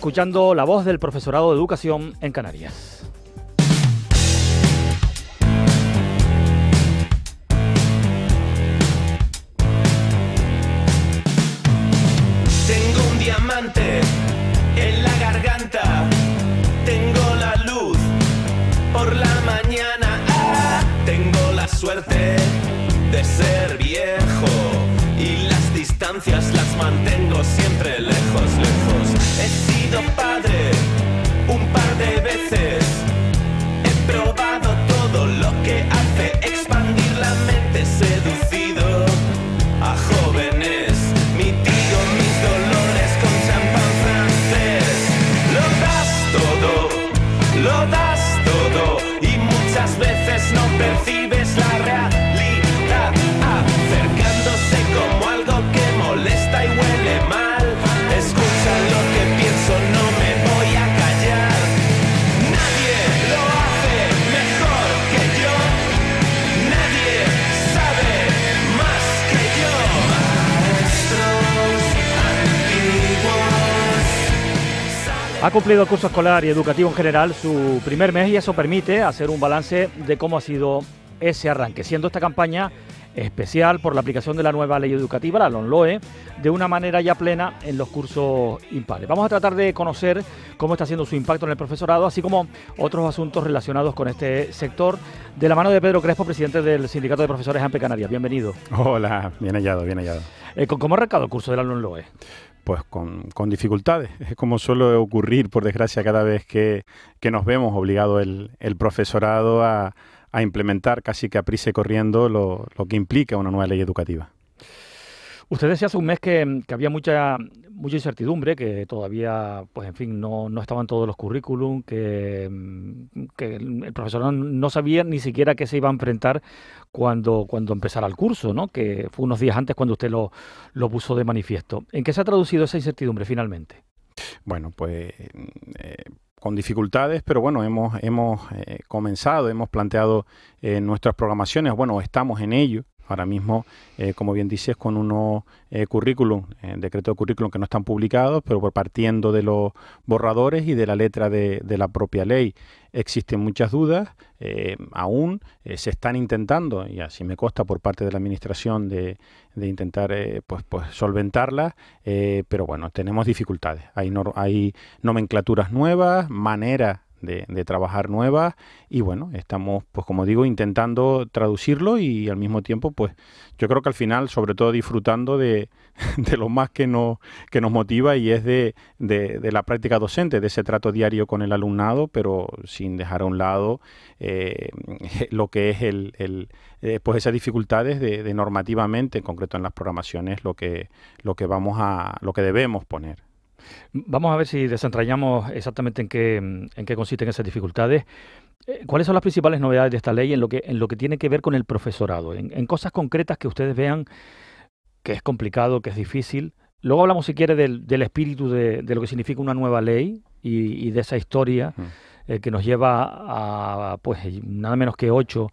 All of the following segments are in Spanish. escuchando la voz del Profesorado de Educación en Canarias. Tengo un diamante en la garganta, tengo la luz por la mañana, ah, tengo la suerte de ser viejo. Y las distancias las mantengo siempre lejos, lejos. He sido padre un par de veces. He probado todo lo que hace expandir la mente, seducido a jóvenes. Mi tío, mis dolores con champán francés. Lo das todo y muchas veces no percibes la realidad. Ha cumplido el curso escolar y educativo en general su primer mes y eso permite hacer un balance de cómo ha sido ese arranque, siendo esta campaña especial por la aplicación de la nueva ley educativa, la LOMLOE, de una manera ya plena en los cursos impares. Vamos a tratar de conocer cómo está haciendo su impacto en el profesorado, así como otros asuntos relacionados con este sector, de la mano de Pedro Crespo, presidente del Sindicato de Profesores ANPE Canarias. Bienvenido. Hola, bien hallado, bien hallado. ¿Cómo ha arrancado el curso de la LOMLOE? Pues con dificultades, es como suele ocurrir, por desgracia, cada vez que nos vemos obligado el profesorado a implementar casi que a prisa y corriendo lo que implica una nueva ley educativa. Usted decía hace un mes que había mucha incertidumbre, que todavía, pues en fin, no estaban todos los currículum, que el profesorado no sabía ni siquiera qué se iba a enfrentar cuando empezara el curso, ¿no? Que fue unos días antes cuando usted lo puso de manifiesto. ¿En qué se ha traducido esa incertidumbre finalmente? Bueno, pues con dificultades, pero bueno, hemos comenzado, hemos planteado nuestras programaciones, bueno, estamos en ello. Ahora mismo, como bien dices, con unos currículum, decreto de currículum que no están publicados, pero partiendo de los borradores y de la letra de la propia ley. Existen muchas dudas, aún se están intentando, y así me consta por parte de la Administración, de intentar pues solventarlas, pero bueno, tenemos dificultades. Hay nomenclaturas nuevas, maneras de trabajar nuevas y bueno, estamos, pues como digo, intentando traducirlo y al mismo tiempo, pues yo creo que al final, sobre todo disfrutando de lo más que nos motiva y es de la práctica docente, de ese trato diario con el alumnado, pero sin dejar a un lado lo que es pues esas dificultades de normativamente, en concreto en las programaciones, lo que debemos poner. Vamos a ver si desentrañamos exactamente en qué consisten esas dificultades. ¿Cuáles son las principales novedades de esta ley en lo que tiene que ver con el profesorado? En cosas concretas que ustedes vean que es complicado, que es difícil. Luego hablamos, si quiere, del espíritu de lo que significa una nueva ley y de esa historia que nos lleva a pues nada menos que 8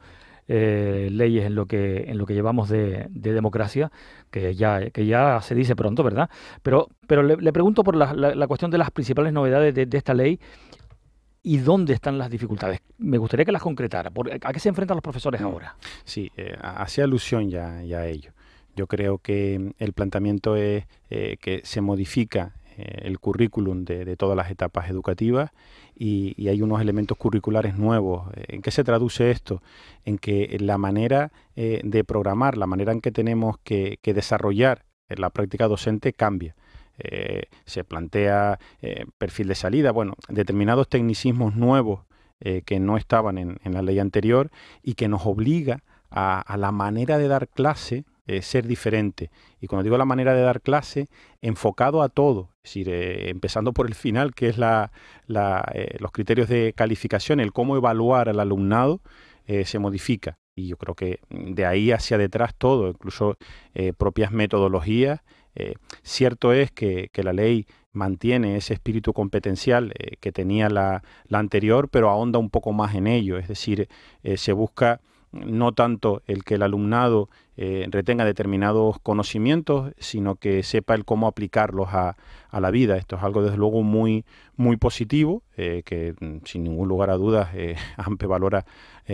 leyes en lo que llevamos de democracia, que ya se dice pronto, ¿verdad? Pero le pregunto por la cuestión de las principales novedades de esta ley y dónde están las dificultades. Me gustaría que las concretara. ¿A qué se enfrentan los profesores ahora? Sí, hacía alusión ya a ello. Yo creo que el planteamiento es que se modifica el currículum de todas las etapas educativas y hay unos elementos curriculares nuevos. ¿En qué se traduce esto? En que la manera de programar, la manera en que tenemos que desarrollar la práctica docente cambia. Se plantea perfil de salida, bueno, determinados tecnicismos nuevos que no estaban en la ley anterior y que nos obliga a la manera de dar clase ser diferente. Y cuando digo la manera de dar clase, enfocado a todo, es decir, empezando por el final, que es los criterios de calificación, el cómo evaluar al alumnado, se modifica. Y yo creo que de ahí hacia detrás todo, incluso propias metodologías. Cierto es que la ley mantiene ese espíritu competencial que tenía la anterior, pero ahonda un poco más en ello. Es decir, se busca no tanto el que el alumnado retenga determinados conocimientos, sino que sepa el cómo aplicarlos a la vida. Esto es algo desde luego muy, muy positivo, que sin ningún lugar a dudas ANPE valora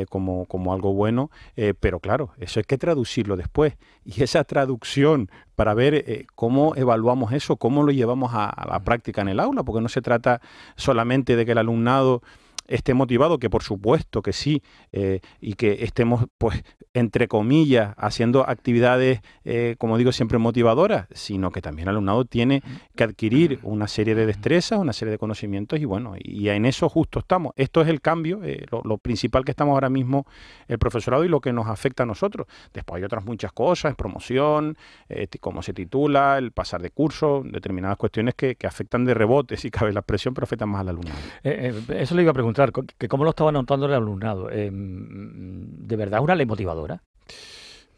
como algo bueno, pero claro, eso hay que traducirlo después, y esa traducción para ver cómo evaluamos eso, cómo lo llevamos a la práctica en el aula, porque no se trata solamente de que el alumnado esté motivado, que por supuesto que sí, y que estemos, pues, entre comillas, haciendo actividades, como digo, siempre motivadoras, sino que también el alumnado tiene que adquirir una serie de destrezas, una serie de conocimientos, y bueno, y en eso justo estamos. Esto es el cambio, lo principal que estamos ahora mismo el profesorado y lo que nos afecta a nosotros. Después hay otras muchas cosas, promoción, cómo se titula, el pasar de curso, determinadas cuestiones que afectan de rebote, si cabe la expresión, pero afectan más al alumnado. Eso le iba a preguntar, que cómo lo estaba notando el alumnado. ¿De verdad es una ley motivadora?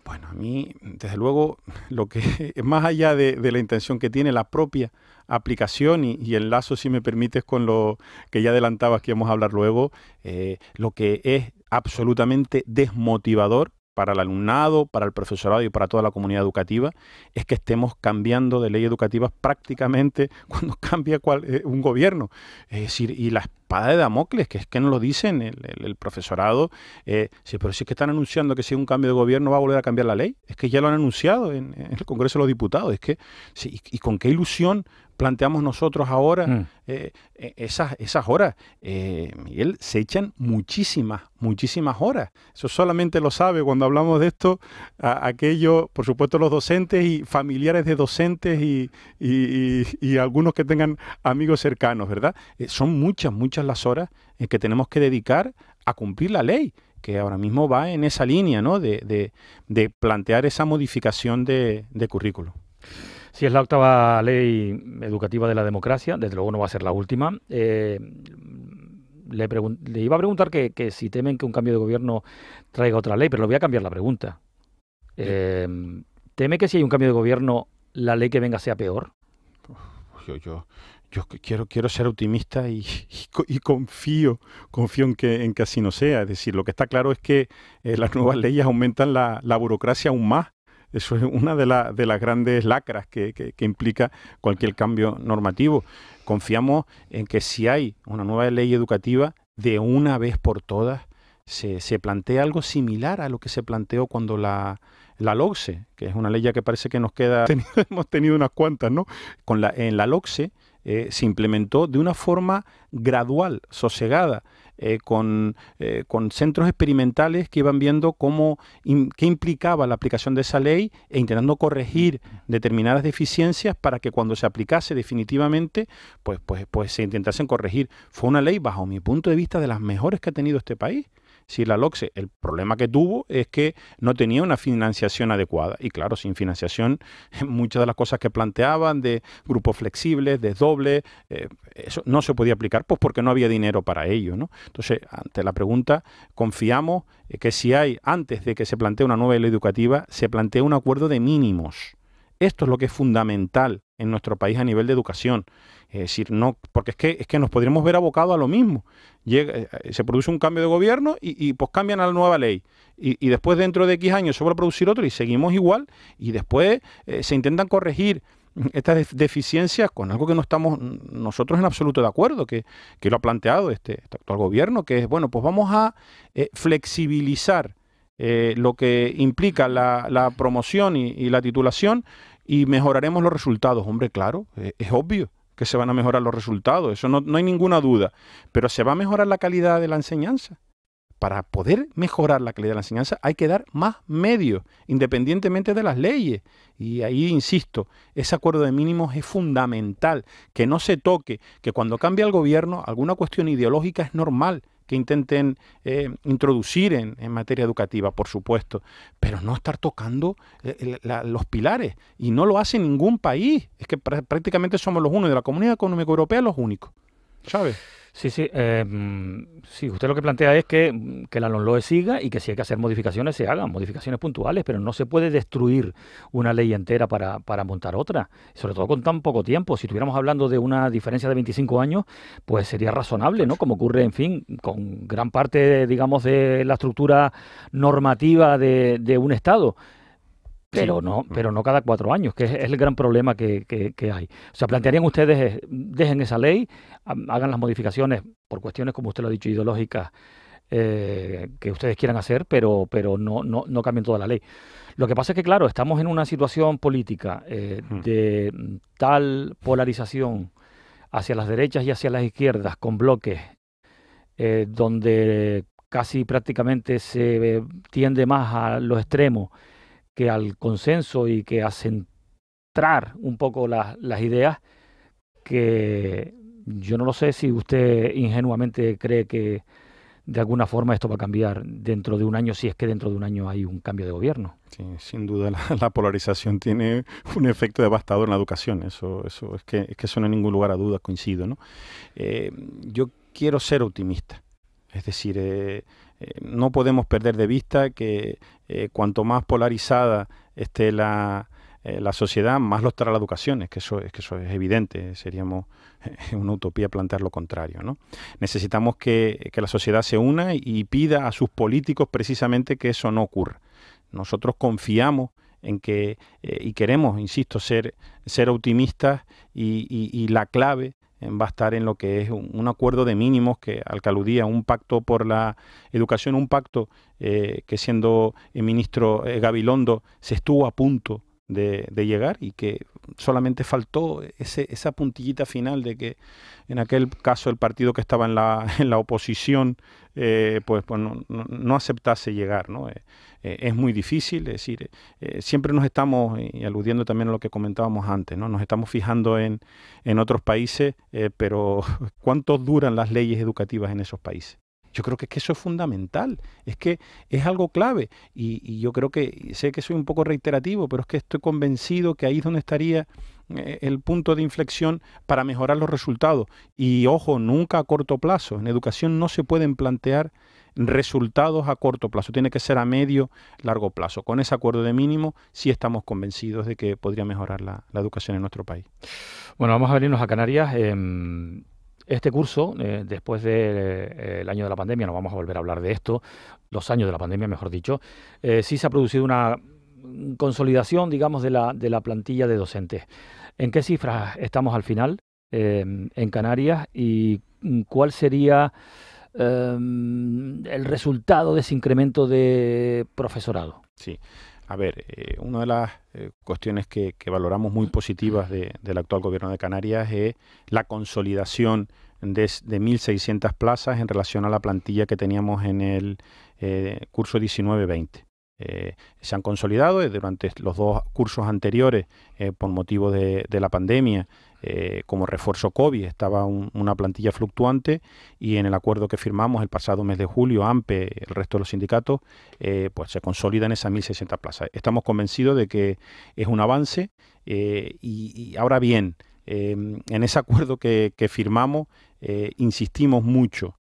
Bueno, a mí, desde luego, lo que es más allá de la intención que tiene la propia aplicación y el lazo, si me permites, con lo que ya adelantabas que íbamos a hablar luego, lo que es absolutamente desmotivador para el alumnado, para el profesorado y para toda la comunidad educativa, es que estemos cambiando de ley educativa prácticamente cuando cambia un gobierno. Es decir, y la espada de Damocles, que es que nos lo dicen el profesorado, sí, pero si es que están anunciando que si un cambio de gobierno va a volver a cambiar la ley, es que ya lo han anunciado en el Congreso de los Diputados, es que sí, y con qué ilusión planteamos nosotros ahora esas horas. Miguel, se echan muchísimas horas. Eso solamente lo sabe cuando hablamos de esto aquello, por supuesto, los docentes y familiares de docentes y algunos que tengan amigos cercanos, ¿verdad? Son muchas las horas en que tenemos que dedicar a cumplir la ley, que ahora mismo va en esa línea, ¿no?, de plantear esa modificación de currículo. Si es la octava ley educativa de la democracia, desde luego no va a ser la última. Le iba a preguntar que si temen que un cambio de gobierno traiga otra ley, pero le voy a cambiar la pregunta. ¿Teme que si hay un cambio de gobierno la ley que venga sea peor? Yo quiero ser optimista y confío en que así no sea. Es decir, lo que está claro es que las nuevas leyes aumentan la burocracia aún más. Eso es una de las grandes lacras que implica cualquier cambio normativo. Confiamos en que si hay una nueva ley educativa, de una vez por todas se plantea algo similar a lo que se planteó cuando la LOGSE, que es una ley ya que parece que nos queda, hemos tenido unas cuantas, ¿no? En la LOGSE se implementó de una forma gradual, sosegada, con centros experimentales que iban viendo qué implicaba la aplicación de esa ley e intentando corregir determinadas deficiencias para que cuando se aplicase definitivamente, pues se intentasen corregir. Fue una ley, bajo mi punto de vista, de las mejores que ha tenido este país. Si la LOGSE, el problema que tuvo es que no tenía una financiación adecuada. Y claro, sin financiación, muchas de las cosas que planteaban de grupos flexibles, de doble, eso no se podía aplicar, pues porque no había dinero para ello, ¿no? Entonces, ante la pregunta, confiamos que si hay, antes de que se plantee una nueva ley educativa, se plantee un acuerdo de mínimos. Esto es lo que es fundamental en nuestro país a nivel de educación. Es decir, no, porque es que nos podríamos ver abocados a lo mismo. Se produce un cambio de gobierno y pues cambian a la nueva ley. Y después, dentro de X años, se vuelve a producir otro y seguimos igual. Y después se intentan corregir estas deficiencias con algo que no estamos nosotros en absoluto de acuerdo, que lo ha planteado este actual gobierno, que es, bueno, pues vamos a flexibilizar lo que implica la promoción y la titulación, y mejoraremos los resultados. Hombre, claro, es obvio que se van a mejorar los resultados, eso no hay ninguna duda, pero se va a mejorar la calidad de la enseñanza. Para poder mejorar la calidad de la enseñanza hay que dar más medios, independientemente de las leyes. Y ahí insisto, ese acuerdo de mínimos es fundamental, que no se toque, que cuando cambia el gobierno alguna cuestión ideológica es normal que intenten introducir en materia educativa, por supuesto, pero no estar tocando los pilares. Y no lo hace ningún país, es que prácticamente somos los únicos de la Comunidad Económica Europea, los únicos. ¿Sabe? Sí, sí. Sí, usted lo que plantea es que la LOMLOE siga y que si hay que hacer modificaciones, se hagan modificaciones puntuales, pero no se puede destruir una ley entera para montar otra, sobre todo con tan poco tiempo. Si estuviéramos hablando de una diferencia de 25 años, pues sería razonable, ¿no? Como ocurre, en fin, con gran parte, digamos, de la estructura normativa de un Estado. Pero no cada 4 años, que es el gran problema que hay. O sea, plantearían ustedes, dejen esa ley, hagan las modificaciones por cuestiones, como usted lo ha dicho, ideológicas, que ustedes quieran hacer, pero no cambien toda la ley. Lo que pasa es que, claro, estamos en una situación política de tal polarización hacia las derechas y hacia las izquierdas, con bloques, donde casi prácticamente se tiende más a los extremos que al consenso y que a centrar un poco las ideas, que yo no lo sé si usted ingenuamente cree que de alguna forma esto va a cambiar dentro de un año, si es que dentro de un año hay un cambio de gobierno. Sí, sin duda la polarización tiene un efecto devastador en la educación, eso es que eso no hay ningún lugar a dudas, coincido, ¿no? Yo quiero ser optimista, es decir, no podemos perder de vista que cuanto más polarizada esté la sociedad, más lo estará la educación. Es que eso es evidente, seríamos una utopía plantear lo contrario, ¿no? Necesitamos que la sociedad se una y pida a sus políticos precisamente que eso no ocurra. Nosotros confiamos en que, y queremos, insisto, ser optimistas, y la clave va a estar en lo que es un acuerdo de mínimos al que aludía, un pacto por la educación, un pacto que siendo el ministro Gabilondo se estuvo a punto de llegar, y que solamente faltó esa puntillita final de que en aquel caso el partido que estaba en la oposición pues no aceptase llegar, ¿no? Es muy difícil, es decir, siempre nos estamos, y aludiendo también a lo que comentábamos antes, ¿no? Nos estamos fijando en otros países, pero ¿cuántos duran las leyes educativas en esos países? Yo creo que eso es fundamental, es que es algo clave, y yo creo que, sé que soy un poco reiterativo, pero es que estoy convencido que ahí es donde estaría el punto de inflexión para mejorar los resultados. Y ojo, nunca a corto plazo. En educación no se pueden plantear resultados a corto plazo, tiene que ser a medio, largo plazo. Con ese acuerdo de mínimo sí estamos convencidos de que podría mejorar la educación en nuestro país. Bueno, vamos a venirnos a Canarias. Este curso, después del año de la pandemia, no vamos a volver a hablar de esto, los años de la pandemia, mejor dicho, sí se ha producido una consolidación, digamos, de la plantilla de docentes. ¿En qué cifras estamos al final en Canarias, y cuál sería el resultado de ese incremento de profesorado? Sí. A ver, una de las cuestiones que valoramos muy positivas del actual gobierno de Canarias es la consolidación de 1.600 plazas en relación a la plantilla que teníamos en el curso 19-20. Se han consolidado durante los 2 cursos anteriores por motivo de la pandemia. Como refuerzo COVID estaba una plantilla fluctuante, y en el acuerdo que firmamos el pasado mes de julio, ANPE, el resto de los sindicatos, pues se consolidan esas 1.600 plazas. Estamos convencidos de que es un avance, y ahora bien, en ese acuerdo que firmamos insistimos mucho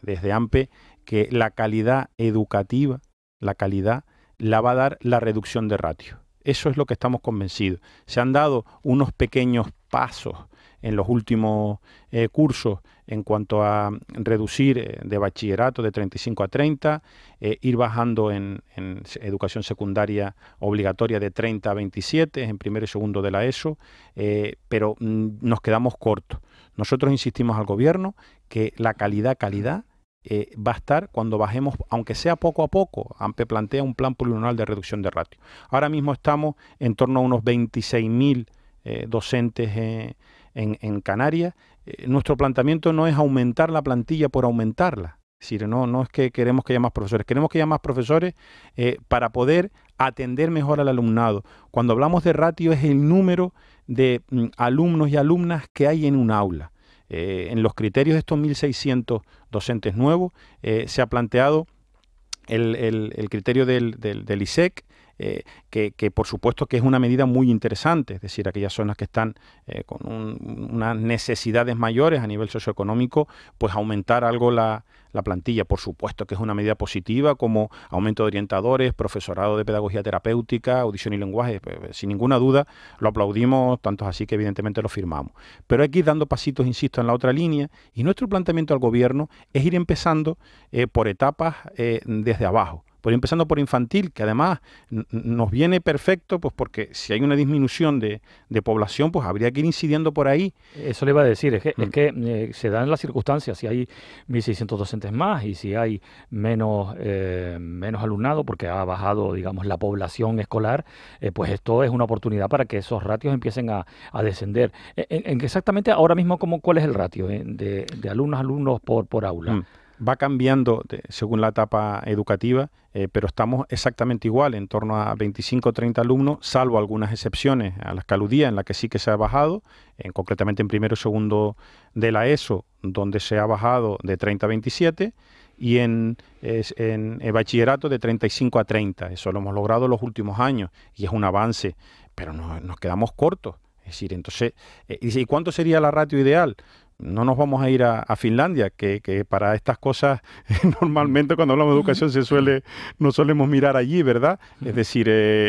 desde ANPE que la calidad educativa, la calidad, la va a dar la reducción de ratio. Eso es lo que estamos convencidos. Se han dado unos pequeños pasos en los últimos cursos en cuanto a reducir de bachillerato de 35 a 30, ir bajando en educación secundaria obligatoria de 30 a 27, en primero y segundo de la ESO, pero nos quedamos cortos. Nosotros insistimos al gobierno que la calidad, va a estar cuando bajemos, aunque sea poco a poco. ANPE plantea un plan plurianual de reducción de ratio. Ahora mismo estamos en torno a unos 26.000 docentes en Canarias. Nuestro planteamiento no es aumentar la plantilla por aumentarla. Es decir, no es que queremos que haya más profesores. Queremos que haya más profesores para poder atender mejor al alumnado. Cuando hablamos de ratio es el número de alumnos y alumnas que hay en un aula. En los criterios de estos 1.600 docentes nuevos se ha planteado el criterio del ISEC, que por supuesto que es una medida muy interesante, es decir, aquellas zonas que están con unas necesidades mayores a nivel socioeconómico, pues aumentar algo la plantilla. Por supuesto que es una medida positiva, como aumento de orientadores, profesorado de pedagogía terapéutica, audición y lenguaje, pues, sin ninguna duda lo aplaudimos, tanto así que evidentemente lo firmamos. Pero hay que ir dando pasitos, insisto, en la otra línea, y nuestro planteamiento al Gobierno es ir empezando por etapas desde abajo. Pues empezando por infantil, que además nos viene perfecto, pues porque si hay una disminución de población, pues habría que ir incidiendo por ahí. Eso le iba a decir, es que se dan las circunstancias, si hay 1.600 docentes más y si hay menos alumnado, porque ha bajado, digamos, la población escolar, pues esto es una oportunidad para que esos ratios empiecen a descender. Exactamente ahora mismo, ¿cuál es el ratio de alumnos por aula? Va cambiando según la etapa educativa, pero estamos exactamente igual, en torno a 25 o 30 alumnos, salvo algunas excepciones a la escaludía, en la que sí que se ha bajado, concretamente en primero y segundo de la ESO, donde se ha bajado de 30 a 27, y en bachillerato de 35 a 30. Eso lo hemos logrado los últimos años y es un avance, pero nos quedamos cortos. Es decir, entonces, ¿y cuánto sería la ratio ideal? No nos vamos a ir a Finlandia, que para estas cosas normalmente cuando hablamos de educación no solemos mirar allí, ¿verdad? Es decir,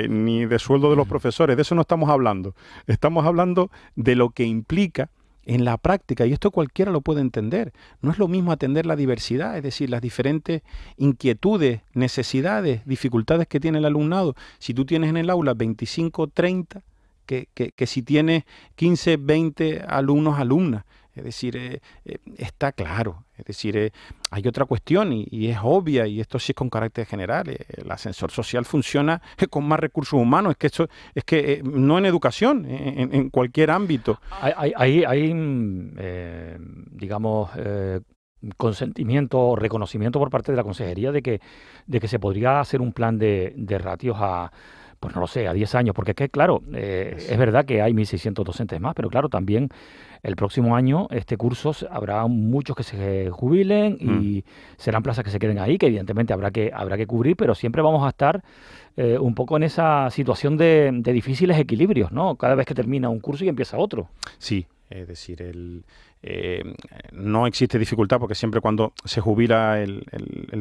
ni de sueldo de los profesores, de eso no estamos hablando. Estamos hablando de lo que implica en la práctica, y esto cualquiera lo puede entender. No es lo mismo atender la diversidad, es decir, las diferentes inquietudes, necesidades, dificultades que tiene el alumnado. Si tú tienes en el aula 25, 30, que si tienes 15, 20 alumnos, alumnas. Es decir, está claro. Es decir, hay otra cuestión y es obvia, y esto sí es con carácter general. El ascensor social funciona con más recursos humanos. Es que esto es que no en educación, en cualquier ámbito. Hay digamos, consentimiento o reconocimiento por parte de la Consejería de que se podría hacer un plan de ratios a, pues no lo sé, a 10 años, porque es que, claro, es verdad que hay 1.600 docentes más, pero claro, también el próximo año, este curso, habrá muchos que se jubilen y serán plazas que se queden ahí, que evidentemente habrá que cubrir, pero siempre vamos a estar un poco en esa situación de difíciles equilibrios, ¿no? Cada vez que termina un curso y empieza otro. Sí. Es decir, no existe dificultad, porque siempre cuando se jubila el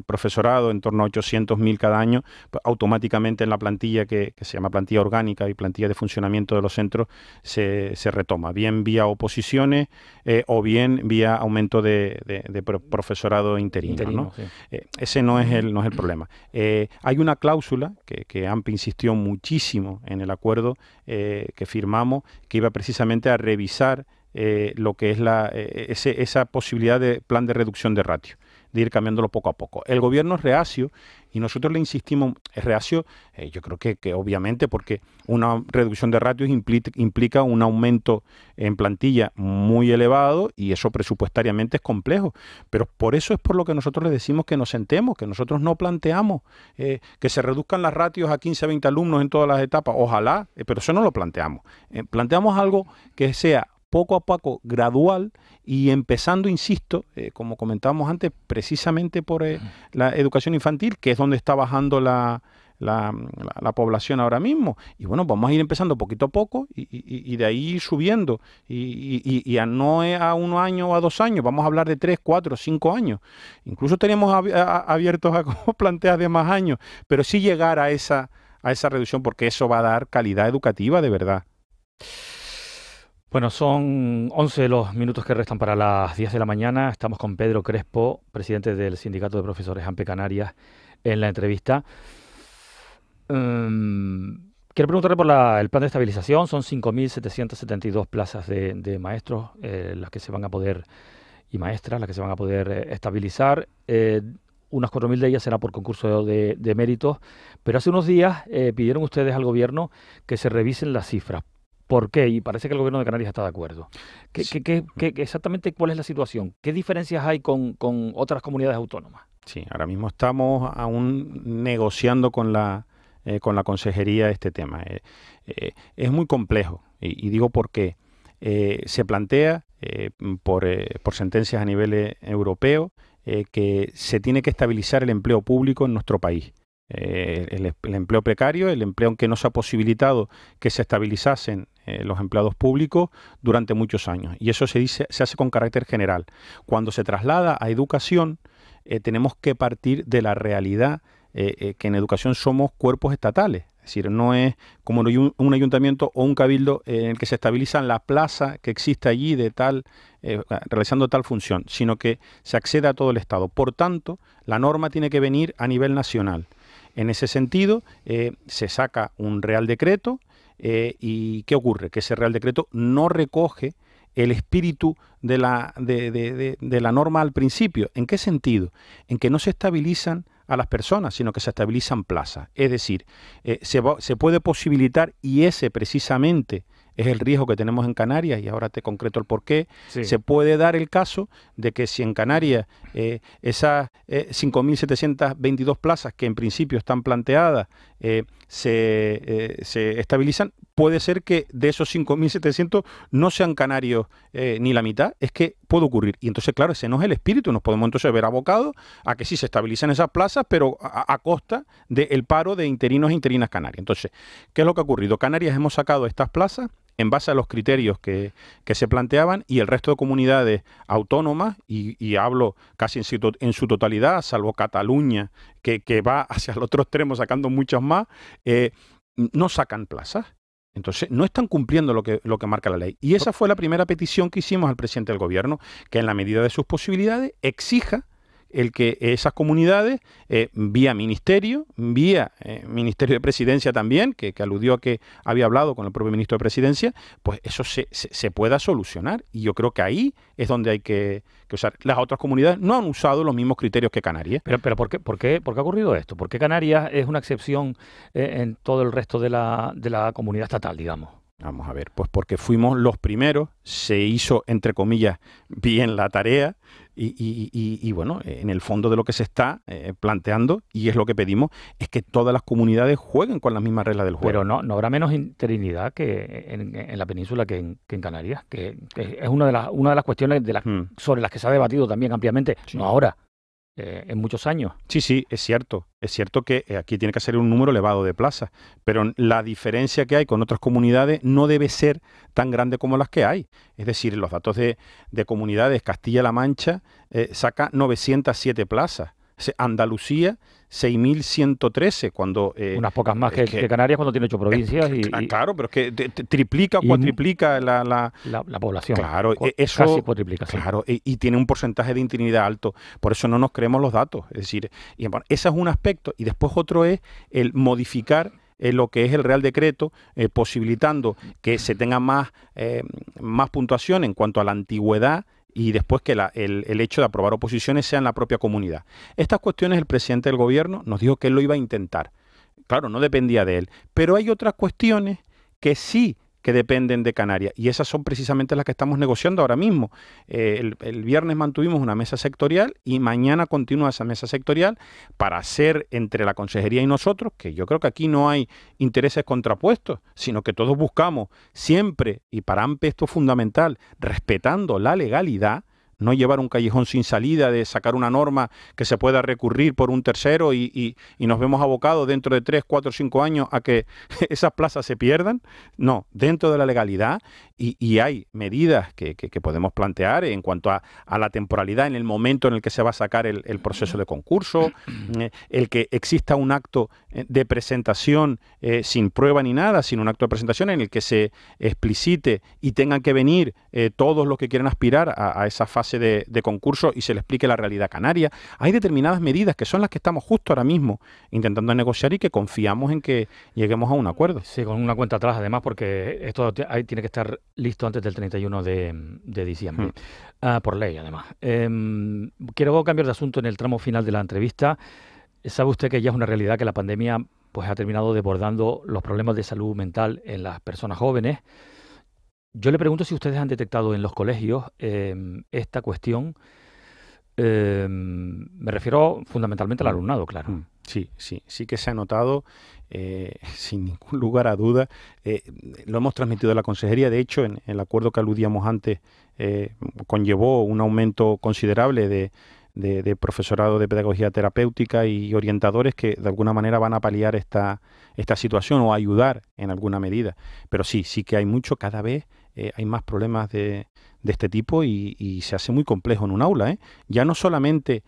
profesorado, en torno a 800.000 cada año, pues automáticamente en la plantilla que se llama plantilla orgánica y plantilla de funcionamiento de los centros se retoma, bien vía oposiciones o bien vía aumento de profesorado interino, ¿no? Sí. Ese no es el problema. Hay una cláusula que ANPE insistió muchísimo en el acuerdo que firmamos, que iba precisamente a revisar lo que es esa posibilidad de plan de reducción de ratio, de ir cambiándolo poco a poco. El Gobierno es reacio y nosotros le insistimos, es reacio, yo creo que obviamente, porque una reducción de ratios implica un aumento en plantilla muy elevado y eso presupuestariamente es complejo. Pero por eso es por lo que nosotros les decimos que nos sentemos, que nosotros no planteamos que se reduzcan las ratios a 15 a 20 alumnos en todas las etapas, ojalá, pero eso no lo planteamos. Planteamos algo que sea poco a poco, gradual, y empezando, insisto, como comentábamos antes, precisamente por la educación infantil, que es donde está bajando la población ahora mismo. Y bueno, vamos a ir empezando poquito a poco y de ahí subiendo. Y no a un año o a 2 años, vamos a hablar de 3, 4, 5 años. Incluso tenemos abiertos a como planteas de más años, pero sí llegar a esa reducción, porque eso va a dar calidad educativa de verdad. Bueno, son 11 los minutos que restan para las 10 de la mañana. Estamos con Pedro Crespo, presidente del Sindicato de Profesores ANPE Canarias, en la entrevista. Quiero preguntarle por el plan de estabilización. Son 5.772 plazas de maestros las que se van a poder, y maestras las que se van a poder estabilizar. Unas 4.000 de ellas será por concurso de méritos. Pero hace unos días pidieron ustedes al Gobierno que se revisen las cifras. ¿Por qué? Y parece que el Gobierno de Canarias está de acuerdo. Sí. Exactamente cuál es la situación? ¿Qué diferencias hay con otras comunidades autónomas? Sí, ahora mismo estamos aún negociando con la Consejería este tema. Es muy complejo, y digo por qué. Se plantea por sentencias a nivel europeo que se tiene que estabilizar el empleo público en nuestro país. el empleo precario, el empleo en que no se ha posibilitado que se estabilizasen los empleados públicos durante muchos años. Y eso se hace con carácter general. Cuando se traslada a educación, tenemos que partir de la realidad que en educación somos cuerpos estatales. Es decir, no es como un ayuntamiento o un cabildo en el que se estabilizan la plaza que existe allí de tal, realizando tal función, sino que se accede a todo el Estado. Por tanto, la norma tiene que venir a nivel nacional. En ese sentido, se saca un Real Decreto y ¿qué ocurre? Que ese Real Decreto no recoge el espíritu de la norma al principio. ¿En qué sentido? En que no se estabilizan a las personas, sino que se estabilizan plazas. Es decir, se puede posibilitar, y ese precisamente es el riesgo que tenemos en Canarias, y ahora te concreto el porqué. Sí. Se puede dar el caso de que si en Canarias esas 5.722 plazas que en principio están planteadas se estabilizan, puede ser que de esos 5.700 no sean canarios ni la mitad. Es que puede ocurrir. Y entonces, claro, ese no es el espíritu. Nos podemos entonces ver abocados a que sí se estabilizan esas plazas, pero a costa del paro de interinos e interinas canarias. Entonces, ¿qué es lo que ha ocurrido? Canarias hemos sacado estas plazas en base a los criterios que se planteaban, y el resto de comunidades autónomas, y hablo casi en su totalidad, salvo Cataluña, que va hacia el otro extremo sacando muchas más, no sacan plazas. Entonces, no están cumpliendo lo que marca la ley. Y esa fue la primera petición que hicimos al presidente del Gobierno, que en la medida de sus posibilidades exija el que esas comunidades, vía Ministerio de Presidencia también, que aludió a que había hablado con el propio Ministro de Presidencia, pues eso se pueda solucionar. Y yo creo que ahí es donde hay que usar. Las otras comunidades no han usado los mismos criterios que Canarias. Pero ¿por qué ha ocurrido esto? ¿Por qué Canarias es una excepción en todo el resto de la comunidad estatal, digamos? Vamos a ver, pues porque fuimos los primeros, se hizo, entre comillas, bien la tarea y bueno, en el fondo de lo que se está planteando, y es lo que pedimos, es que todas las comunidades jueguen con las mismas reglas del juego. Pero no habrá menos interinidad que en la península que en Canarias, que es una de las cuestiones sobre las que se ha debatido también ampliamente, sí. No ahora. En muchos años. Sí, es cierto. Es cierto que aquí tiene que ser un número elevado de plazas, pero la diferencia que hay con otras comunidades no debe ser tan grande como las que hay. Es decir, los datos de comunidades, Castilla-La Mancha saca 907 plazas. Andalucía, 6.113, cuando... unas pocas más que Canarias, cuando tiene 8 provincias. Claro, pero es que triplica o cuatriplica la población. Claro, eso... Casi cuatriplica. Claro, sí. Y tiene un porcentaje de interinidad alto. Por eso no nos creemos los datos. Es decir, bueno, ese es un aspecto. Y después otro es el modificar lo que es el Real Decreto, posibilitando que se tenga más puntuación en cuanto a la antigüedad, y después que el hecho de aprobar oposiciones sea en la propia comunidad. Estas cuestiones el presidente del Gobierno nos dijo que él lo iba a intentar. Claro, no dependía de él, pero hay otras cuestiones que sí que dependen de Canarias, y esas son precisamente las que estamos negociando ahora mismo. El viernes mantuvimos una mesa sectorial y mañana continúa esa mesa sectorial para hacer entre la consejería y nosotros, que yo creo que aquí no hay intereses contrapuestos, sino que todos buscamos siempre, y para ANPE esto es fundamental, respetando la legalidad, no llevar un callejón sin salida de sacar una norma que se pueda recurrir por un tercero y nos vemos abocados dentro de 3, 4, 5 años a que esas plazas se pierdan. No, dentro de la legalidad y hay medidas que podemos plantear en cuanto a la temporalidad en el momento en el que se va a sacar el proceso de concurso, el que exista un acto de presentación sin prueba ni nada, sino un acto de presentación en el que se explicite y tengan que venir todos los que quieran aspirar a esa fase de concurso y se le explique la realidad canaria. Hay determinadas medidas que son las que estamos justo ahora mismo intentando negociar y que confiamos en que lleguemos a un acuerdo. Sí, con una cuenta atrás además, porque esto tiene que estar listo antes del 31 de diciembre, por ley además. Quiero cambiar de asunto en el tramo final de la entrevista. ¿Sabe usted que ya es una realidad que la pandemia pues ha terminado desbordando los problemas de salud mental en las personas jóvenes? Yo le pregunto si ustedes han detectado en los colegios esta cuestión. Me refiero fundamentalmente al alumnado, claro. Sí que se ha notado, sin ningún lugar a duda. Lo hemos transmitido a la consejería. De hecho, en el acuerdo que aludíamos antes, conllevó un aumento considerable de profesorado de pedagogía terapéutica y orientadores que de alguna manera van a paliar esta situación o ayudar en alguna medida. Pero sí, sí que hay mucho, cada vez hay más problemas de este tipo y se hace muy complejo en un aula, ¿eh? Ya no solamente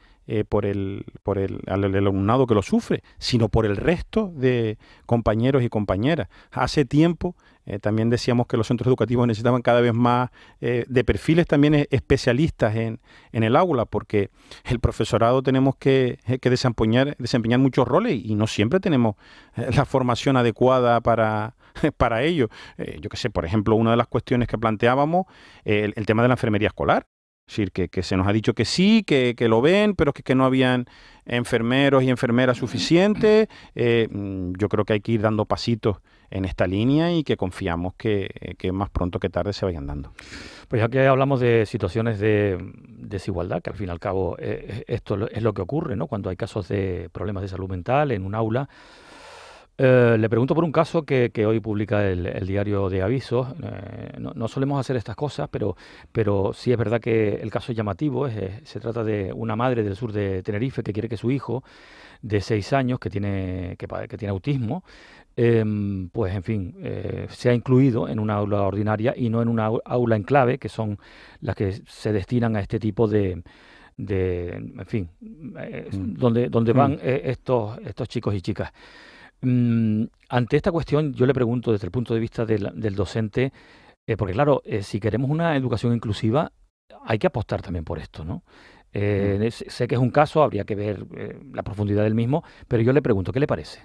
por el alumnado que lo sufre, sino por el resto de compañeros y compañeras. Hace tiempo también decíamos que los centros educativos necesitaban cada vez más de perfiles también especialistas en el aula, porque el profesorado tenemos que desempeñar muchos roles y no siempre tenemos la formación adecuada para ello. Yo qué sé, por ejemplo, una de las cuestiones que planteábamos, el tema de la enfermería escolar. Es decir, que se nos ha dicho que sí, que lo ven, pero que no habían enfermeros y enfermeras suficientes. Yo creo que hay que ir dando pasitos en esta línea y que confiamos que más pronto que tarde se vayan dando. Pues ya que hablamos de situaciones de desigualdad, que al fin y al cabo esto es lo que ocurre, ¿no? Cuando hay casos de problemas de salud mental en un aula. Le pregunto por un caso que hoy publica el diario de Avisos. No solemos hacer estas cosas, pero sí es verdad que el caso es llamativo. Se trata de una madre del sur de Tenerife que quiere que su hijo de 6 años, que tiene autismo, pues en fin, sea incluido en una aula ordinaria y no en una aula enclave, que son las que se destinan a este tipo de en fin, donde van estos chicos y chicas. Ante esta cuestión yo le pregunto desde el punto de vista del docente, porque claro, si queremos una educación inclusiva hay que apostar también por esto, ¿no? Sé que es un caso, habría que ver la profundidad del mismo, pero yo le pregunto, ¿qué le parece?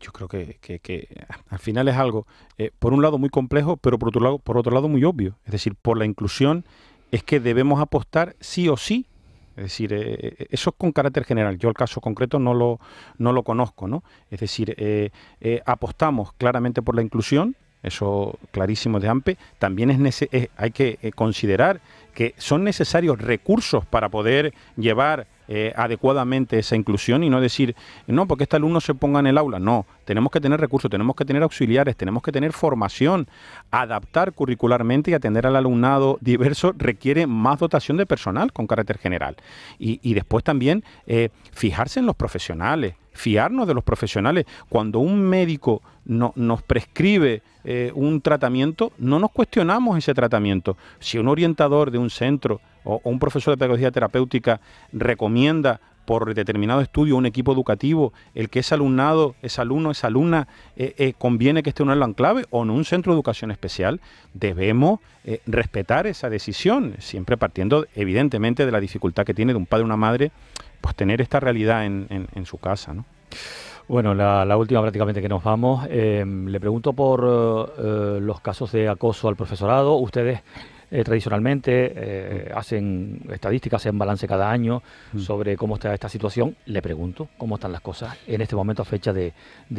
Yo creo que al final es algo, por un lado muy complejo, pero por otro lado muy obvio. Es decir, por la inclusión es que debemos apostar sí o sí. Es decir, eso es con carácter general. Yo el caso concreto no lo conozco, ¿no? Es decir, apostamos claramente por la inclusión, eso clarísimo de ANPE. También hay que considerar que son necesarios recursos para poder llevar adecuadamente esa inclusión y no decir, no, porque este alumno se ponga en el aula. No, tenemos que tener recursos, tenemos que tener auxiliares, tenemos que tener formación. Adaptar curricularmente y atender al alumnado diverso requiere más dotación de personal con carácter general. Y después también fijarse en los profesionales, fiarnos de los profesionales. Cuando un médico nos prescribe un tratamiento, no nos cuestionamos ese tratamiento. Si un orientador de un centro o un profesor de pedagogía terapéutica recomienda por determinado estudio un equipo educativo, el que ese alumnado, ese alumno, esa alumna, conviene que esté en un aula enclave o en un centro de educación especial, debemos respetar esa decisión, siempre partiendo evidentemente de la dificultad que tiene de un padre o una madre, pues tener esta realidad en su casa, ¿no? Bueno, la última prácticamente que nos vamos, le pregunto por los casos de acoso al profesorado. Ustedes tradicionalmente hacen estadísticas, hacen balance cada año sobre cómo está esta situación. Le pregunto, ¿cómo están las cosas en este momento a fecha de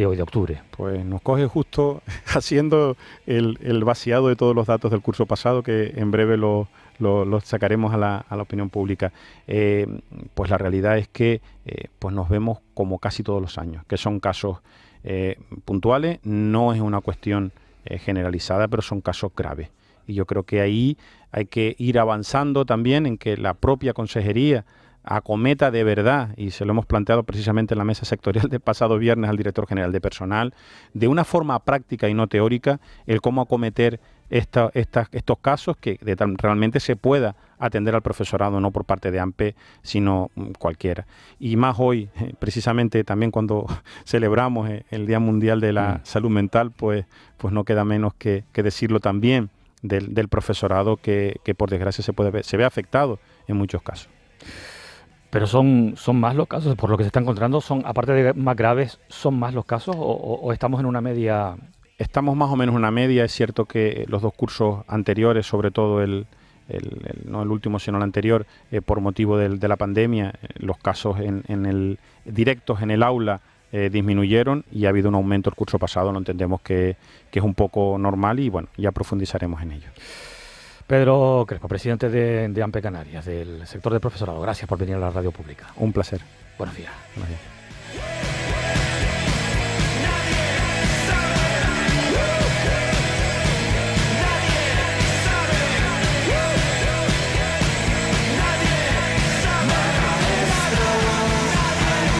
hoy, de octubre? Pues nos coge justo haciendo el vaciado de todos los datos del curso pasado, que en breve los sacaremos a la opinión pública. Pues la realidad es que pues nos vemos como casi todos los años, que son casos puntuales, no es una cuestión generalizada, pero son casos graves. Y yo creo que ahí hay que ir avanzando también en que la propia consejería acometa de verdad, y se lo hemos planteado precisamente en la mesa sectorial del pasado viernes al director general de personal, de una forma práctica y no teórica, el cómo acometer estos casos, que realmente se pueda atender al profesorado, no por parte de ANPE, sino cualquiera. Y más hoy, precisamente también cuando celebramos el Día Mundial de la Salud Mental, pues no queda menos que decirlo también. Del profesorado que por desgracia se ve afectado en muchos casos. Pero son más los casos, por lo que se está encontrando, son, aparte de más graves, ¿son más los casos o estamos en una media? Estamos más o menos en una media. Es cierto que los dos cursos anteriores, sobre todo no el último sino el anterior, por motivo de la pandemia, los casos directos en el aula disminuyeron y ha habido un aumento el curso pasado. No entendemos que es un poco normal y bueno, ya profundizaremos en ello. Pedro Crespo, presidente de ANPE Canarias, del sector del profesorado, gracias por venir a la radio pública. Un placer. Buenos días. Buenos días.